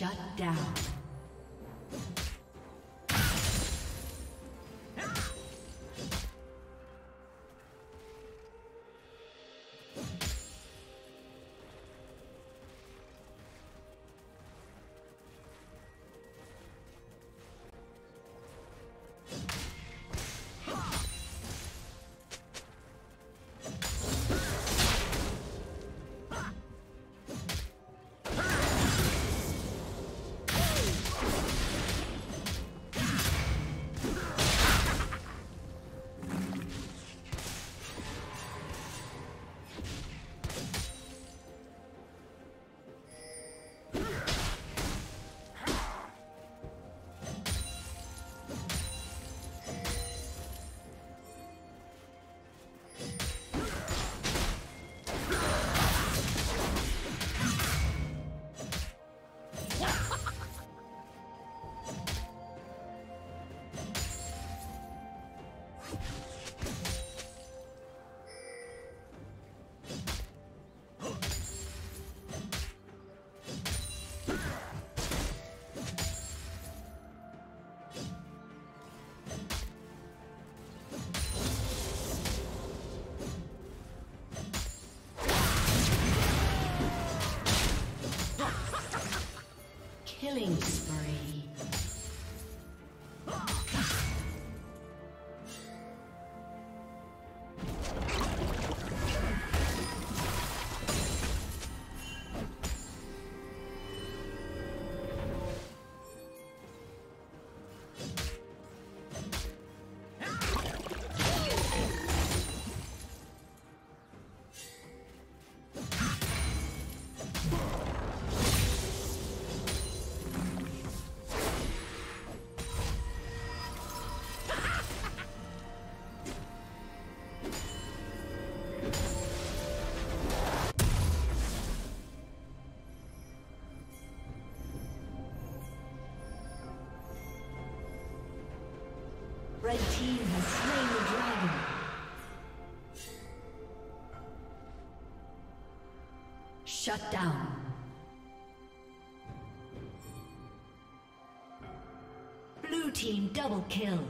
Shut down. Killing spree. Red team has slain the dragon. Shut down. Blue team double kill.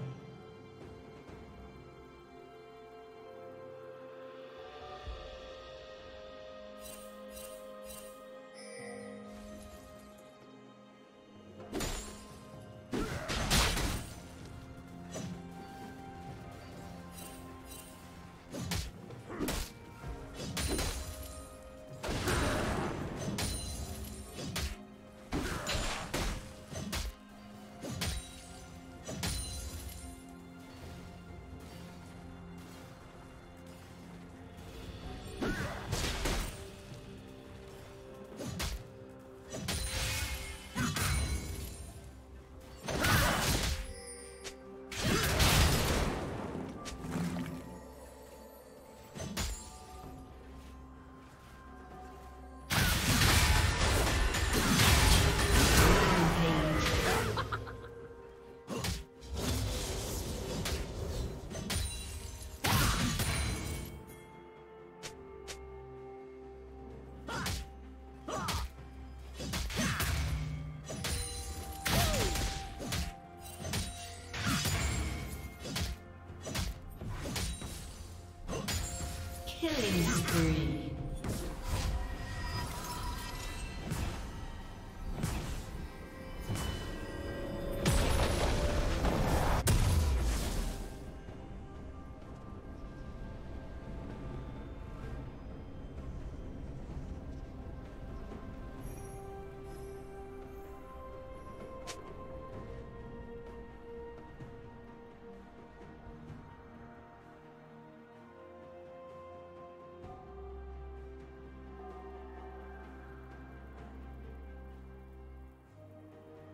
Killing spree.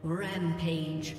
Rampage.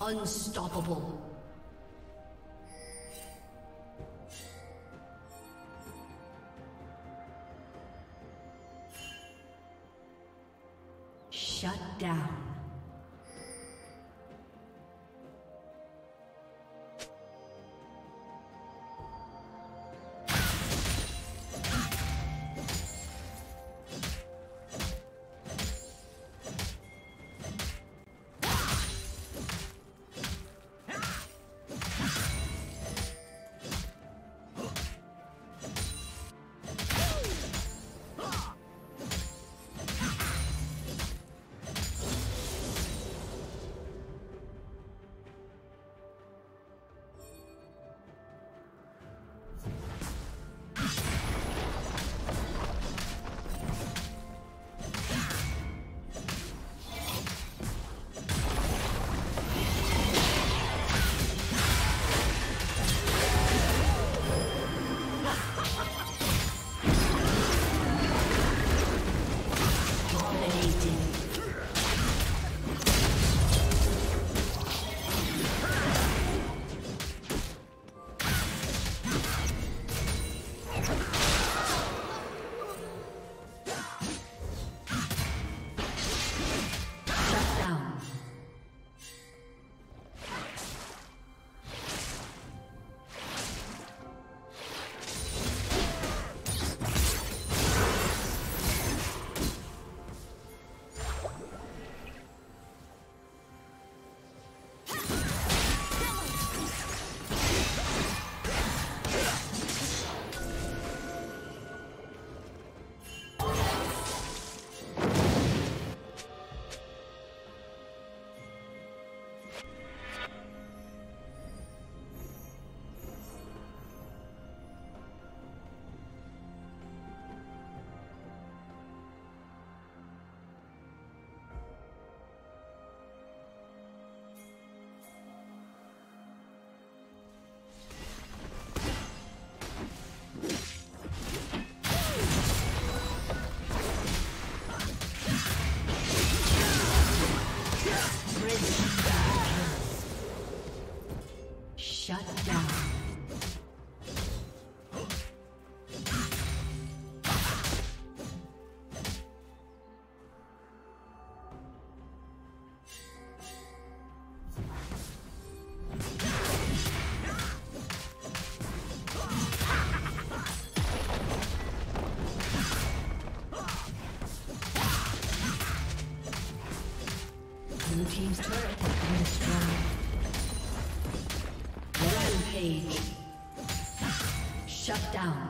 Unstoppable. Shut down. Team's turret has been destroyed. Rampage. Shut down.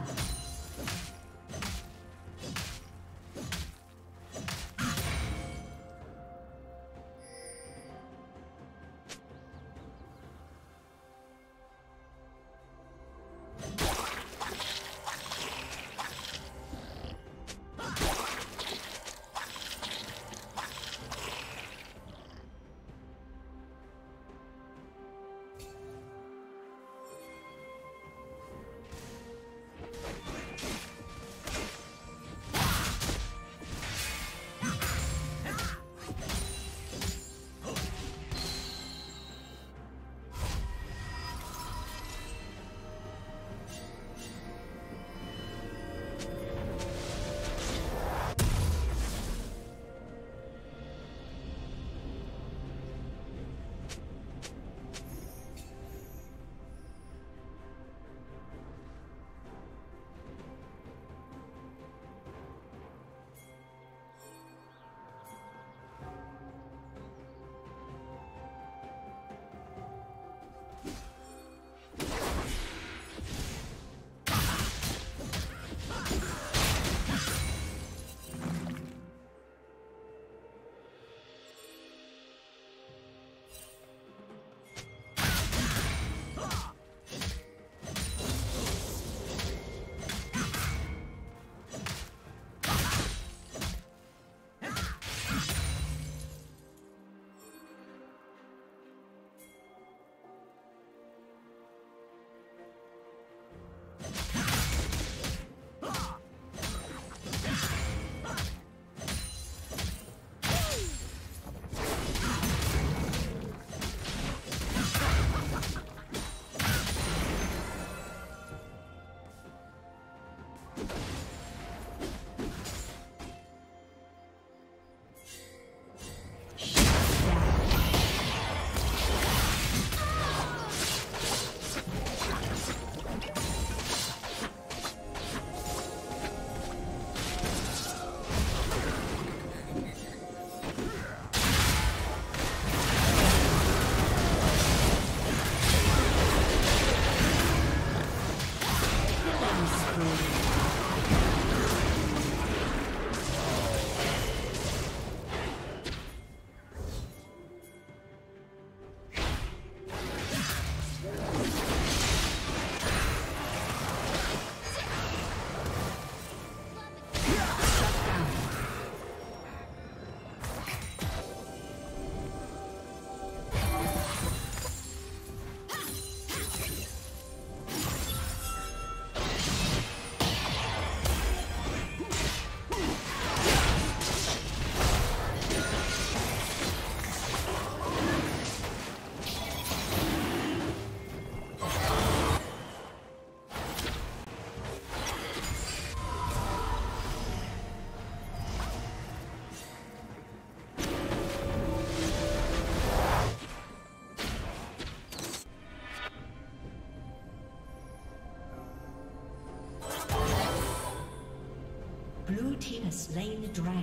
Slain the dragon.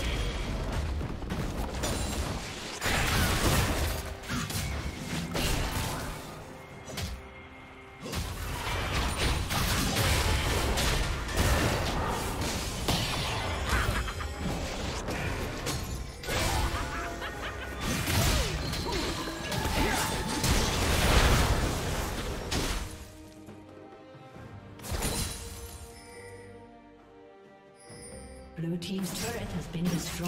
Blue team's turret has been destroyed.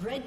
Red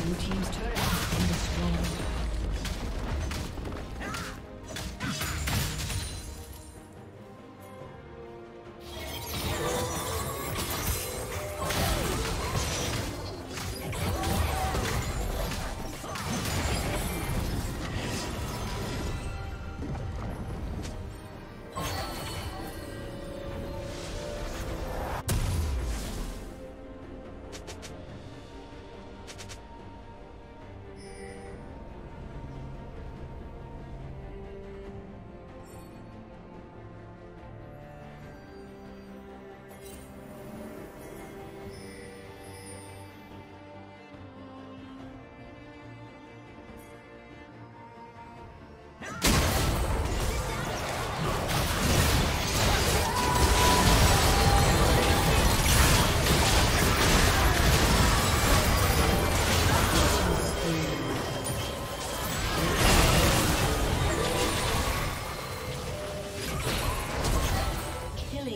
Blue team's turret has been destroyed.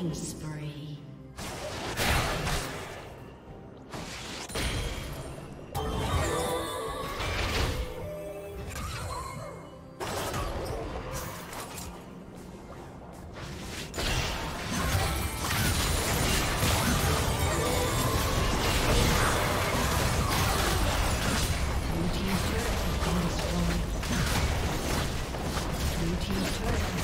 killing spree. Blue team's turret has been destroyed.